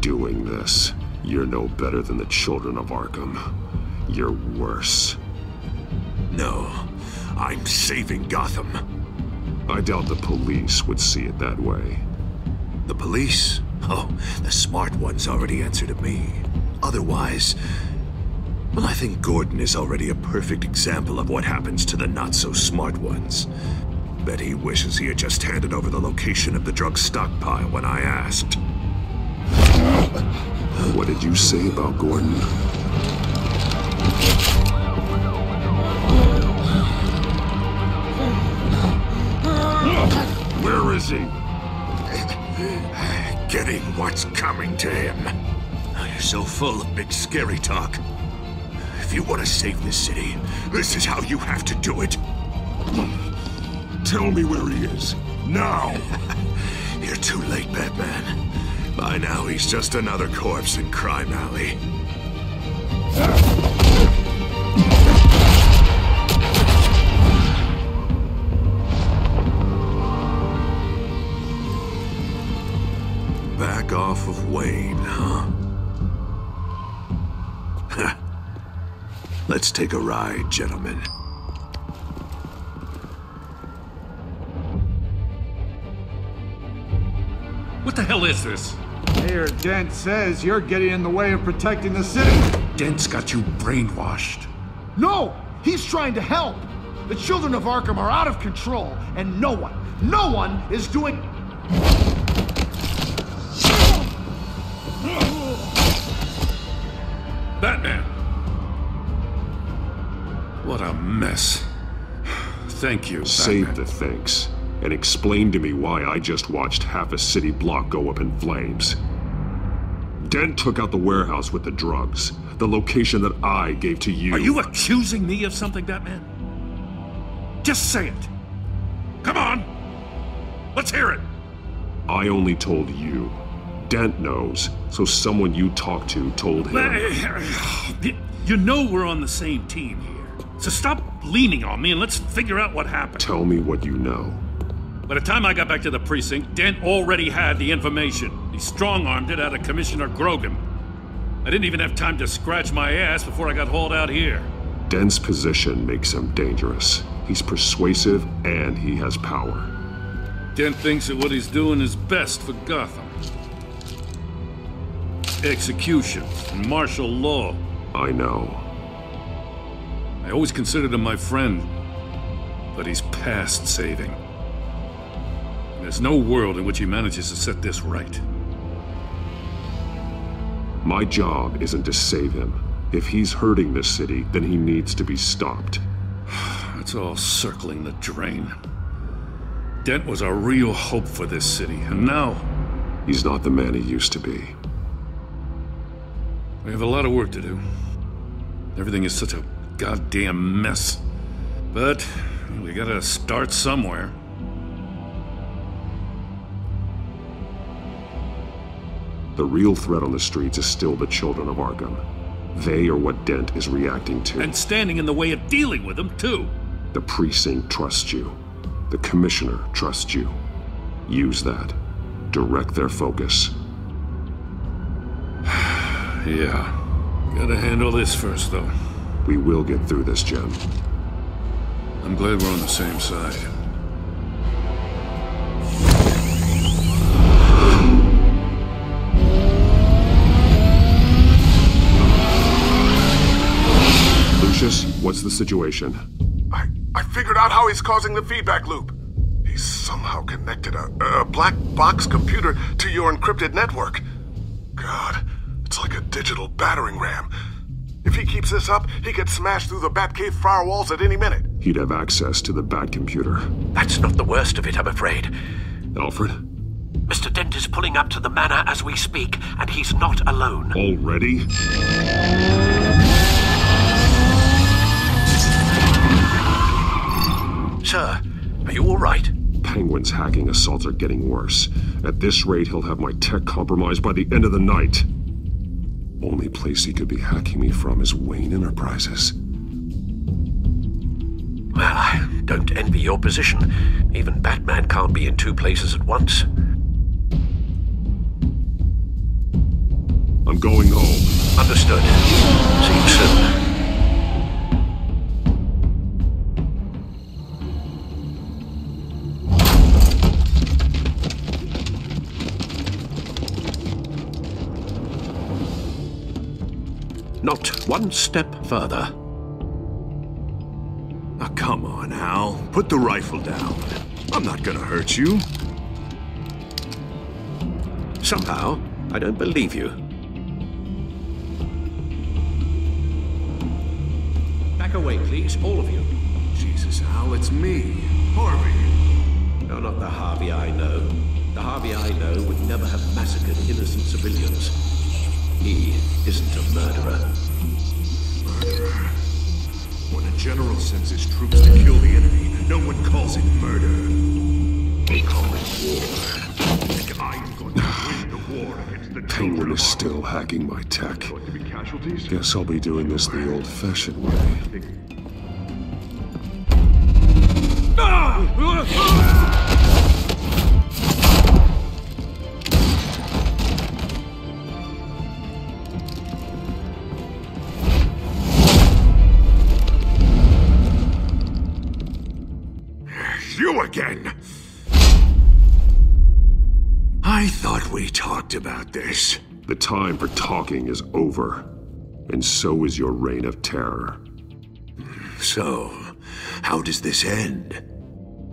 Doing this, you're no better than the Children of Arkham. You're worse. No, I'm saving Gotham. I doubt the police would see it that way. The police? Oh, the smart ones already answer to me. Otherwise, well, I think Gordon is already a perfect example of what happens to the not-so-smart ones. Bet he wishes he had just handed over the location of the drug stockpile when I asked. What did you say about Gordon? Where is he? Getting what's coming to him. You're so full of big scary talk. If you want to save this city, this is how you have to do it. Tell me where he is. Now! You're too late, Batman. By now, he's just another corpse in Crime Alley. Back off of Wayne, huh? Let's take a ride, gentlemen. What the hell is this? Mayor Dent says you're getting in the way of protecting the city. Dent's got you brainwashed. No! He's trying to help! The Children of Arkham are out of control, and no one is doing... Batman! What a mess. Thank you, Batman. Save the thanks. And explain to me why I just watched half a city block go up in flames. Dent took out the warehouse with the drugs, the location that I gave to you. Are you accusing me of something, Batman? Just say it. Come on. Let's hear it. I only told you. Dent knows, so someone you talked to told him. You know we're on the same team here, so stop leaning on me and let's figure out what happened. Tell me what you know. By the time I got back to the precinct, Dent already had the information. He strong-armed it out of Commissioner Grogan. I didn't even have time to scratch my ass before I got hauled out here. Dent's position makes him dangerous. He's persuasive and he has power. Dent thinks that what he's doing is best for Gotham. Executions and martial law. I know. I always considered him my friend, but he's past saving. There's no world in which he manages to set this right. My job isn't to save him. If he's hurting this city, then he needs to be stopped. It's all circling the drain. Dent was a real hope for this city, and now... he's not the man he used to be. We have a lot of work to do. Everything is such a goddamn mess. But we gotta start somewhere. The real threat on the streets is still the Children of Arkham. They are what Dent is reacting to. And standing in the way of dealing with them, too. The precinct trusts you. The commissioner trusts you. Use that. Direct their focus. Yeah. Gotta handle this first, though. We will get through this, Jim. I'm glad we're on the same side. What's the situation? I figured out how he's causing the feedback loop. He's somehow connected a black box computer to your encrypted network. God, it's like a digital battering ram. If he keeps this up, he could smash through the Batcave firewalls at any minute. He'd have access to the Batcomputer. That's not the worst of it, I'm afraid. Alfred? Mr. Dent is pulling up to the manor as we speak, and he's not alone. Already? Sir, are you all right? Penguin's hacking assaults are getting worse. At this rate, he'll have my tech compromised by the end of the night. Only place he could be hacking me from is Wayne Enterprises. Well, I don't envy your position. Even Batman can't be in two places at once. I'm going home. Understood. See you soon. Not one step further. Now come on, Al. Put the rifle down. I'm not gonna hurt you. Somehow, I don't believe you. Back away, please, all of you. Jesus, Al, it's me, Harvey. No, not the Harvey I know. The Harvey I know would never have massacred innocent civilians. He isn't a murderer. Murderer. When a general sends his troops to kill the enemy, no one calls it murder. Penguin is still hacking my tech. Guess I'll be doing this the old-fashioned way. You again! I thought we talked about this. The time for talking is over, and so is your reign of terror. So, how does this end?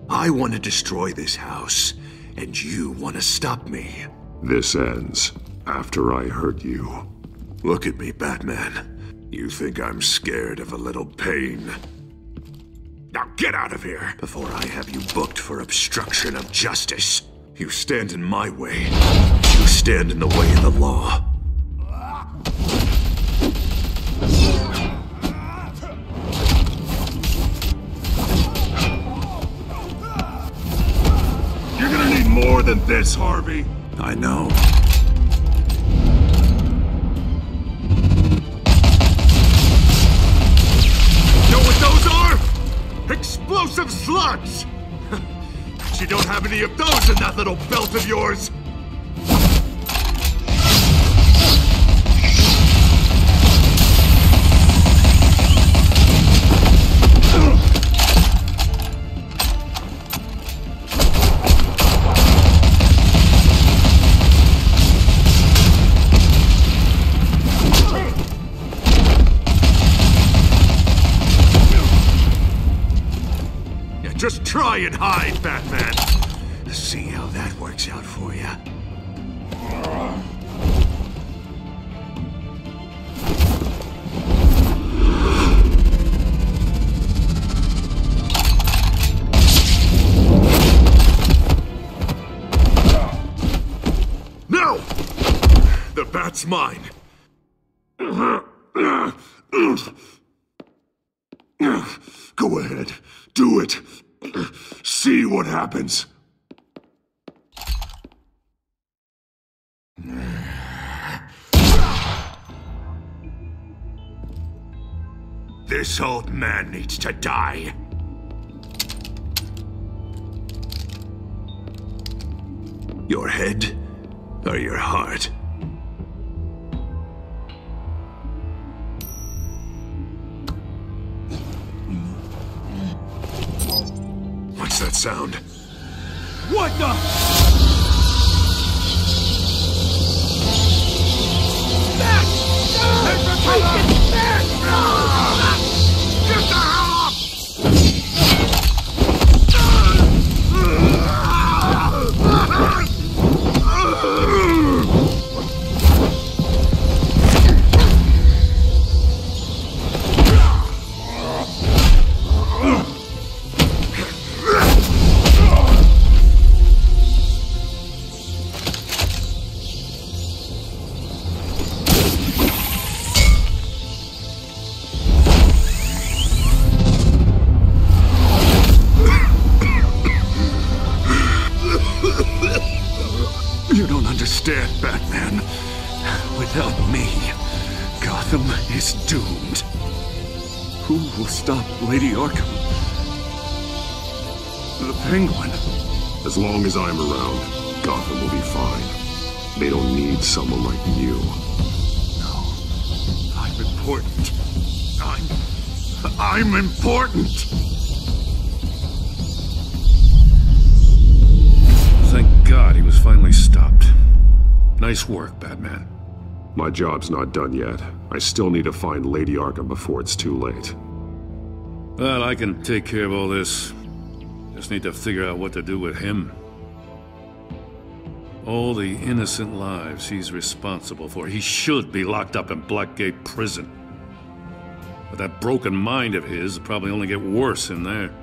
I want to destroy this house, and you want to stop me. This ends after I hurt you. Look at me, Batman. You think I'm scared of a little pain? Now get out of here before I have you booked for obstruction of justice. You stand in my way, you stand in the way of the law. You're gonna need more than this, Harvey. I know. You know what those are? Explosive slugs! You don't have any of those in that little belt of yours! Just try and hide, Batman. See how that works out for you. No! The bat's mine. Go ahead. Do it. See what happens. This old man needs to die. Your head or your heart? What's that sound? What the? Back! No! Back! No! Get the hell off! Batman, without me, Gotham is doomed. Who will stop Lady Arkham? The Penguin. As long as I'm around, Gotham will be fine. They don't need someone like you. No, I'm important. I'm important! Thank God he was finally stopped. Nice work, Batman. My job's not done yet. I still need to find Lady Arkham before it's too late. Well, I can take care of all this. Just need to figure out what to do with him. All the innocent lives he's responsible for. He should be locked up in Blackgate Prison. But that broken mind of his will probably only get worse in there.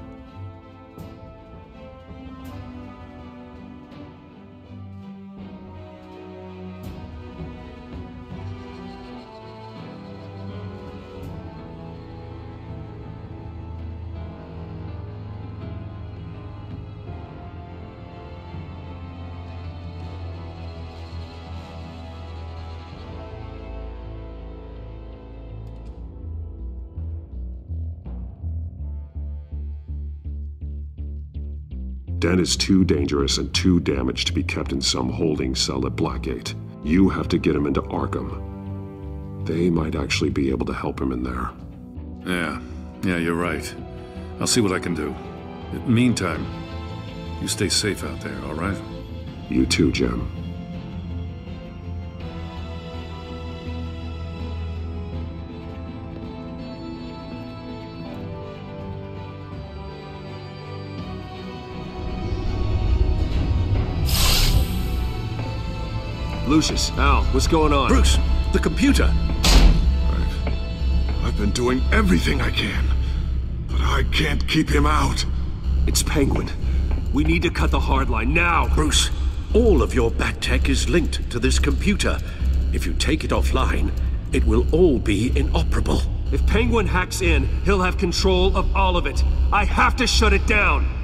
Den is too dangerous and too damaged to be kept in some holding cell at Blackgate. You have to get him into Arkham. They might actually be able to help him in there. Yeah, you're right. I'll see what I can do. Meantime, you stay safe out there, all right? You too, Jim. Lucius, Al, what's going on? Bruce, the computer! I've been doing everything I can, but I can't keep him out. It's Penguin. We need to cut the hardline now! Bruce, all of your bat tech is linked to this computer. If you take it offline, it will all be inoperable. If Penguin hacks in, he'll have control of all of it. I have to shut it down!